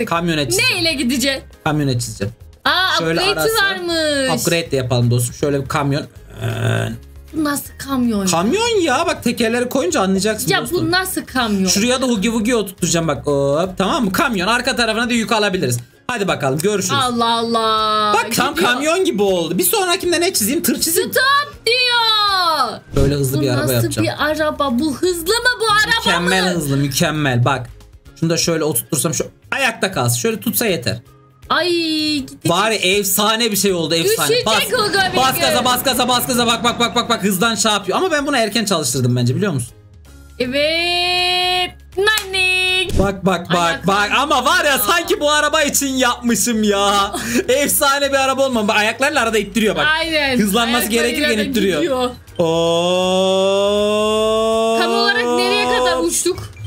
yaptık. Kamyonet çizeceğim. Neyle gideceğiz? Kamyonet çizeceğim. Aa, upgrade'i varmış. Upgrade de yapalım dostum. Şöyle bir kamyon. Bu nasıl kamyon? Kamyon ya, bak tekerleri koyunca anlayacaksın ya dostum. Ya bu nasıl kamyon? Şuraya da hugi vugi oturtacağım bak. Hop, tamam mı? Kamyon, arka tarafına da yük alabiliriz. Hadi bakalım, görüşürüz. Allah Allah. Bak tam gidiyor. Kamyon gibi oldu. Bir sonrakinde ne çizeyim? Tır çizeyim. Stop diyor. Böyle hızlı bu bir araba yapacağım. Bu nasıl bir araba? Bu hızlı mı, bu araba mükemmel mı? Mükemmel hızlı, mükemmel. Bak şunu da şöyle oturtursam şu ayakta kalsın. Şöyle tutsa yeter. Ay gidecek. Bari efsane bir şey oldu, efsane. Üşüyecek bas gaza, bas gaza, bas gaza, bak bak bak bak bak, hızdan şey yapıyor. Ama ben bunu erken çalıştırdım bence, biliyor musun? Evet. Nani. Bak bak bak ayaklar bak, ama var ya sanki bu araba için yapmışım ya. Efsane bir araba olmam. Ayaklarla arada ittiriyor bak. Aynen. Hızlanması gerekirken ittiriyor. Tam olarak nereye kadar uçtuk?